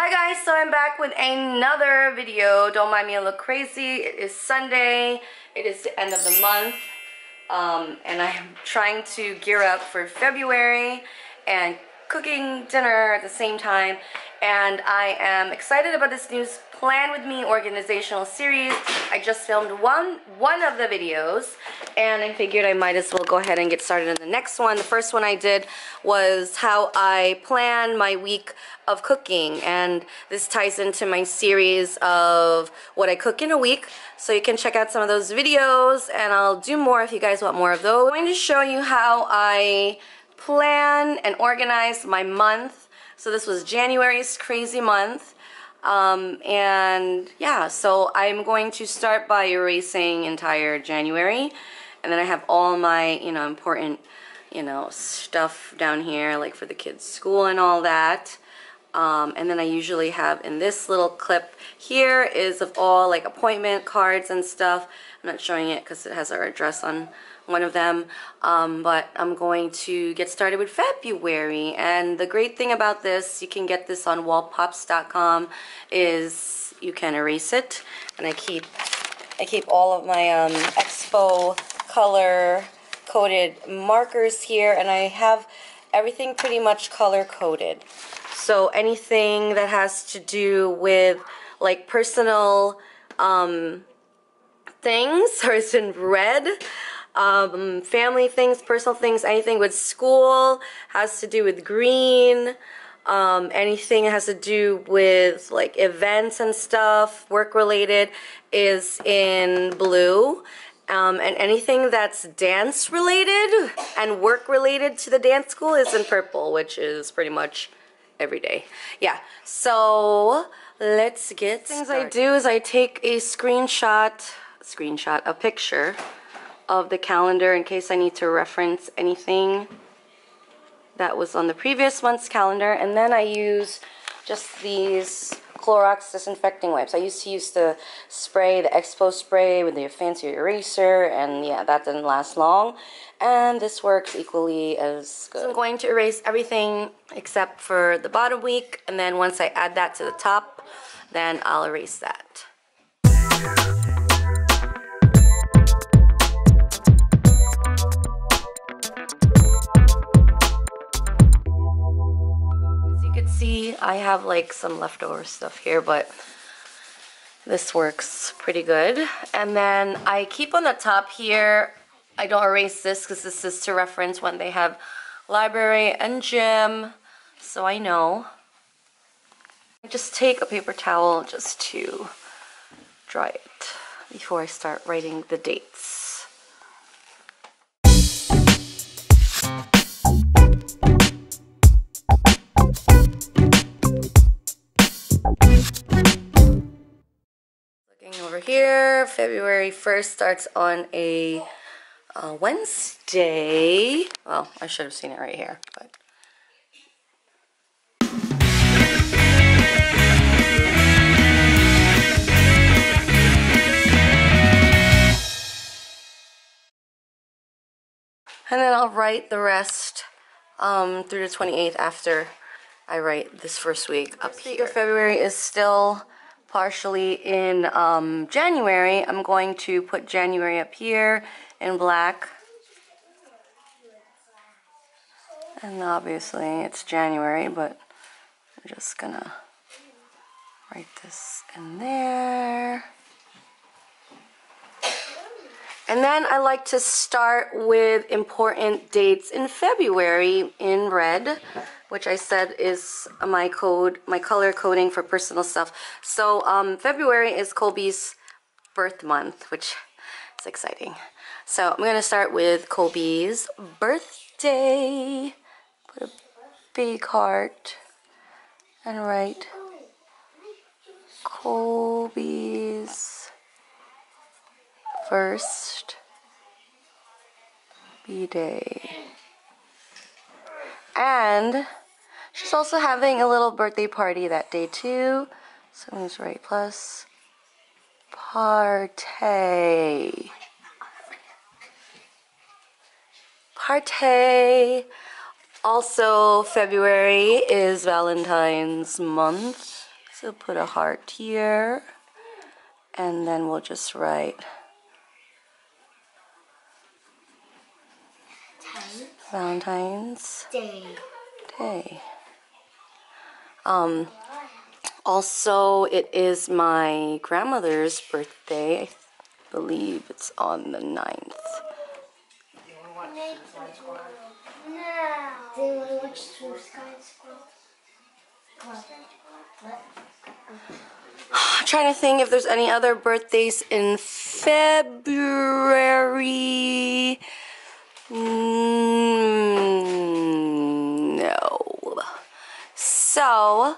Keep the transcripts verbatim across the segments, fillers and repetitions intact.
Hi guys, so I'm back with another video. Don't mind me, I look crazy. It is Sunday. It is the end of the month. Um, and I am trying to gear up for February and cooking dinner at the same time. And I am excited about this new Plan With Me organizational series. I just filmed one, one of the videos, and I figured I might as well go ahead and get started on the next one. The first one I did was how I plan my week of cooking, and this ties into my series of what I cook in a week. So you can check out some of those videos, and I'll do more if you guys want more of those. I'm going to show you how I plan and organize my month. So this was January's crazy month. Um, and yeah, so I'm going to start by erasing entire January, and then I have all my, you know, important, you know, stuff down here, like for the kids' school and all that. Um, and then I usually have in this little clip here is of all like appointment cards and stuff. I'm not showing it because it has our address on one of them, um, but I'm going to get started with February. And the great thing about this, you can get this on wallpops dot com, is you can erase it. And I keep, I keep all of my um, Expo color coded markers here, and I have everything pretty much color coded. So anything that has to do with like personal um, things or it's in red. Um, family things, personal things, anything with school has to do with green, um, anything that has to do with like events and stuff, work related, is in blue, um, and anything that's dance related and work related to the dance school is in purple, which is pretty much every day. Yeah, so let's get started. Things I do is I take a screenshot, screenshot, a picture of the calendar in case I need to reference anything that was on the previous month's calendar. And then I use just these Clorox disinfecting wipes. I used to use the spray, the Expo spray with the fancy eraser, and yeah, that didn't last long. And this works equally as good. So I'm going to erase everything except for the bottom week, and then once I add that to the top, then I'll erase that. See, I have like some leftover stuff here, but this works pretty good. And then I keep on the top here, I don't erase this because this is to reference when they have library and gym, so I know. I just take a paper towel just to dry it before I start writing the dates. Here, February first starts on a uh, Wednesday. Well, I should have seen it right here, but and then I'll write the rest um, through the twenty-eighth after I write this first week up here. February is still partially in um, January. I'm going to put January up here in black. And obviously it's January, but I'm just gonna write this in there. And then I like to start with important dates in February in red, which I said is my code, my color coding for personal stuff. So um, February is Colby's birth month, which is exciting. So I'm gonna start with Colby's birthday. Put a big heart and write Colby's first B-day. And she's also having a little birthday party that day too. So I'm just write plus party. Party. Also, February is Valentine's month. So put a heart here, and then we'll just write Valentine's Day. Day. Um, also, it is my grandmother's birthday. I believe it's on the ninth. Do you want to watch Suicide Squad? No. Do you want to watch Suicide Squad? I'm trying to think if there's any other birthdays in February. Mm, no. So,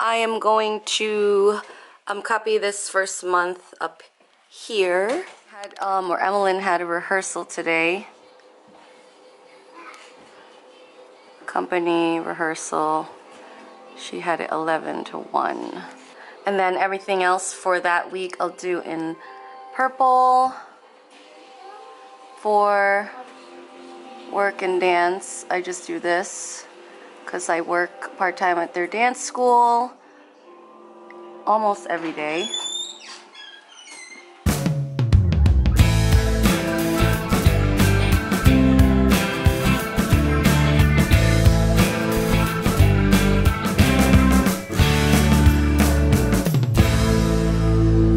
I am going to um, copy this first month up here. Had, um, or Emmalyn had a rehearsal today. Company rehearsal. She had it eleven to one. And then everything else for that week I'll do in purple. For work and dance, I just do this because I work part-time at their dance school almost every day.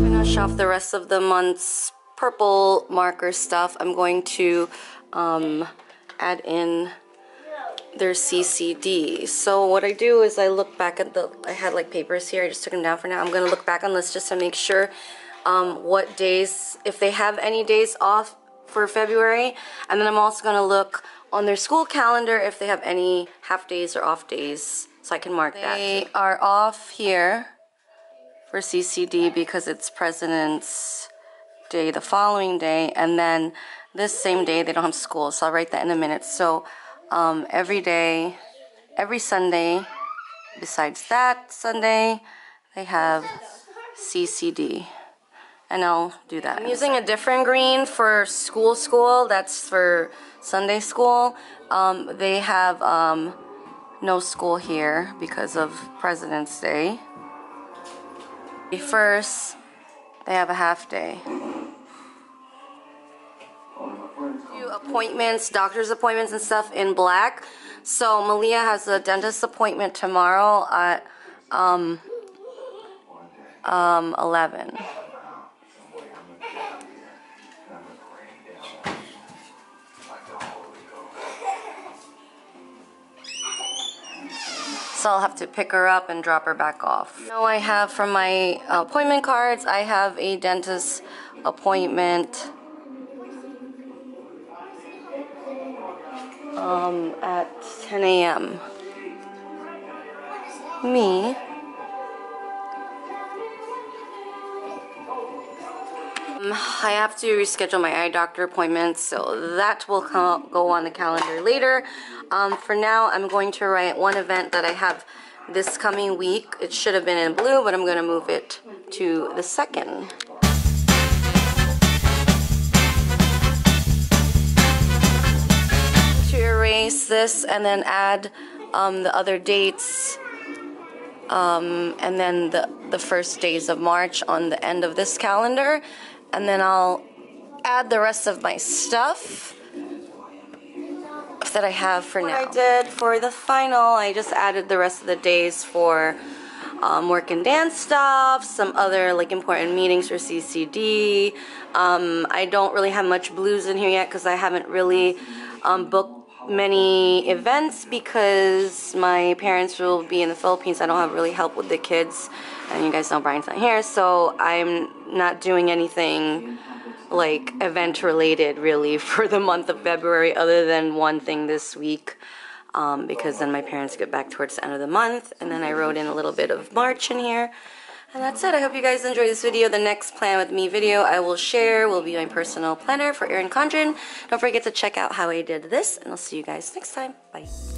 Finish off the rest of the month's purple marker stuff. I'm going to um, add in their C C D. So what I do is I look back at the, I had like papers here, I just took them down for now. I'm gonna look back on this just to make sure um, what days, if they have any days off for February, and then I'm also gonna look on their school calendar if they have any half days or off days, so I can mark they that. They are off here for C C D because it's President's Day the following day, and then this same day they don't have school, so I'll write that in a minute. So um, every day, every Sunday besides that Sunday, they have C C D, and I'll do that. I'm using a different green for school school, that's for Sunday school. Um, they have um, no school here because of President's Day. First, they have a half day. Appointments, doctor's appointments and stuff in black. So Malia has a dentist appointment tomorrow at um, um, eleven. So I'll have to pick her up and drop her back off. Now I have from my appointment cards, I have a dentist appointment Um, at ten A M Me. Um, I have to reschedule my eye doctor appointment, so that will come up, go on the calendar later. Um, for now, I'm going to write one event that I have this coming week. It should have been in blue, but I'm going to move it to the second. This and then add um, the other dates um, and then the, the first days of March on the end of this calendar, and then I'll add the rest of my stuff that I have for now. What I did for the final, I just added the rest of the days for um, work and dance stuff, some other like important meetings for C C D. um, I don't really have much blues in here yet because I haven't really um, booked many events because my parents will be in the Philippines. I don't have really help with the kids, and you guys know Brian's not here, so I'm not doing anything like event related really for the month of February other than one thing this week, um, because then my parents get back towards the end of the month, and then I wrote in a little bit of March in here. And that's it. I hope you guys enjoyed this video. The next Plan With Me video I will share will be my personal planner for Erin Condren. Don't forget to check out how I did this, and I'll see you guys next time. Bye.